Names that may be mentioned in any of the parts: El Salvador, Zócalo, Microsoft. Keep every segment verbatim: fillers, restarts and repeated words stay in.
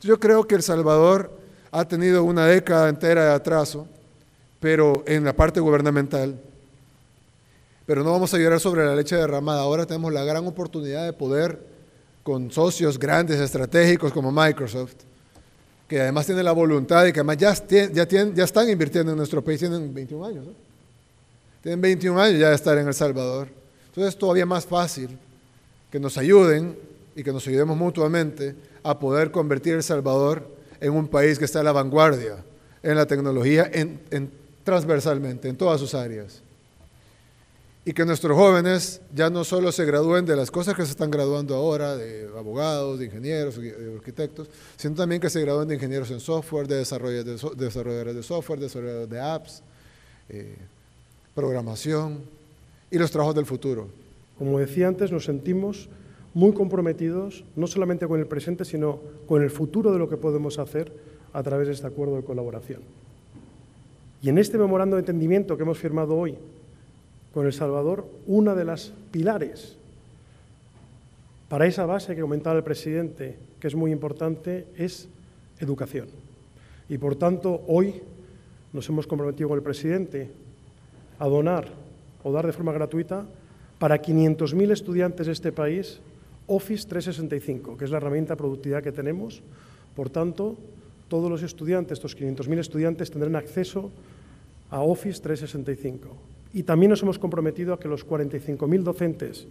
Yo creo que El Salvador ha tenido una década entera de atraso, pero en la parte gubernamental, pero no vamos a llorar sobre la leche derramada. Ahora tenemos la gran oportunidad de poder, con socios grandes, estratégicos como Microsoft, que además tiene la voluntad y que además ya, ya, tienen, ya están invirtiendo en nuestro país, tienen veintiún años, ¿no? Tienen veintiún años ya de estar en El Salvador. Entonces es todavía más fácil que nos ayuden y que nos ayudemos mutuamente a poder convertir El Salvador en un país que está a la vanguardia, en la tecnología, en, en, transversalmente, en todas sus áreas. Y que nuestros jóvenes ya no solo se gradúen de las cosas que se están graduando ahora, de abogados, de ingenieros, de arquitectos, sino también que se gradúen de ingenieros en software, de desarrolladores de, desarrolladores de software, desarrolladores de apps, eh, programación y los trabajos del futuro. Como decía antes, nos sentimos muy comprometidos, no solamente con el presente, sino con el futuro de lo que podemos hacer a través de este acuerdo de colaboración. Y en este memorando de entendimiento que hemos firmado hoy, con El Salvador, una de las pilares para esa base que comentaba el presidente, que es muy importante, es educación. Y por tanto, hoy nos hemos comprometido con el presidente a donar o dar de forma gratuita para quinientos mil estudiantes de este país Office trescientos sesenta y cinco, que es la herramienta de productividad que tenemos. Por tanto, todos los estudiantes, estos quinientos mil estudiantes, tendrán acceso a Office trescientos sesenta y cinco. Y también nos hemos comprometido a que los cuarenta y cinco mil docentes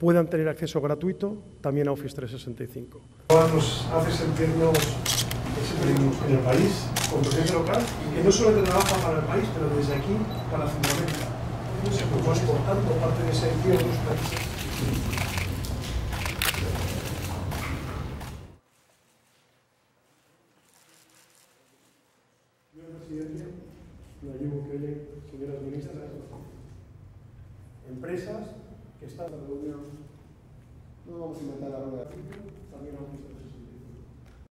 puedan tener acceso gratuito también a Office trescientos sesenta y cinco. Nos hace sentirnos en el país, con presencia local, que no solo trabaja para el país, pero desde aquí para Centroamérica. Se preocupa, por tanto, parte de ese envío de los países. Empresas que están en la reunión.